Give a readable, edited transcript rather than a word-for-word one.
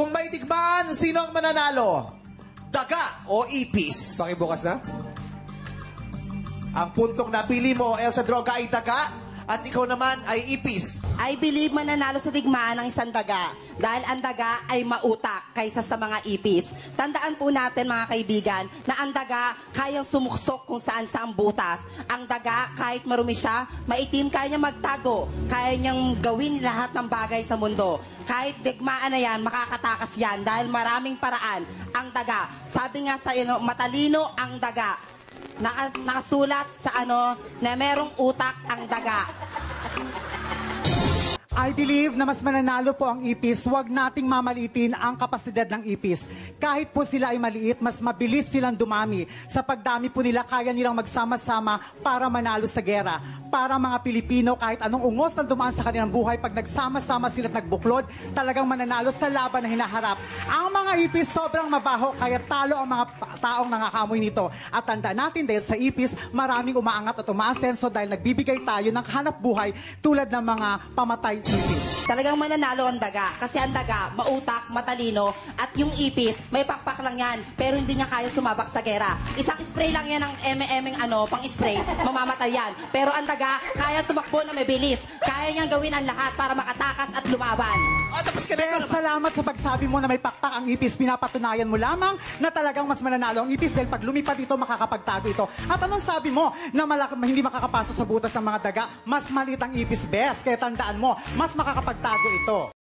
Kung may tikman, sino ang mananalo? Daga o ipis? Pakibukas na. Ang puntong napili mo, Elsa Droga, ay daga at ikaw naman ay ipis. I believe mananalo sa digmaan ng isang daga dahil ang daga ay mautak kaysa sa mga ipis. Tandaan po natin mga kaibigan na ang daga kayang sumuksok kung saan sa ang butas. Ang daga kahit marumi siya, maitim, kaya niya magtago, kaya niyang gawin lahat ng bagay sa mundo. Kahit digmaan na yan, makakatakas yan dahil maraming paraan ang daga. Sabi nga sa inyo, matalino ang daga. Nakasulat sa ano na merong utak ang daga. I believe na mas mananalo po ang ipis. Huwag nating mamaliitin ang kapasidad ng ipis. Kahit po sila ay maliit, mas mabilis silang dumami. Sa pagdami po nila, kaya nilang magsama-sama para manalo sa gera. Para mga Pilipino, kahit anong ungos na dumaan sa kanilang buhay, pag nagsama-sama sila at nagbuklod, talagang mananalo sa laban na hinaharap. Ang mga ipis sobrang mabaho, kaya talo ang mga taong nangakamoy nito. At tandaan natin, dahil sa ipis, maraming umaangat at umaasenso dahil nagbibigay tayo ng hanap buhay tulad ng mga pamatay. Talagang mananalo ang daga kasi ang daga mautak, matalino, at yung ipis may pakpak lang yan pero hindi niya kaya sumabak sa gera. Isang spray lang yan ng pang-spray, mamamatay yan. Pero ang daga kaya tumakbo na mabilis, kaya niyang gawin ang lahat para makatakas at lumaban. Pero salamat sa pagsabi mo na may pakpak ang ipis. Pinapatunayan mo lamang na talagang mas mananalo ang ipis dahil pag lumipad ito, makakapagtago ito. At anong sabi mo na hindi makakapasok sa butas ng mga daga? Mas maliit ang ipis, best. Kaya tandaan mo, mas makakapagtago ito.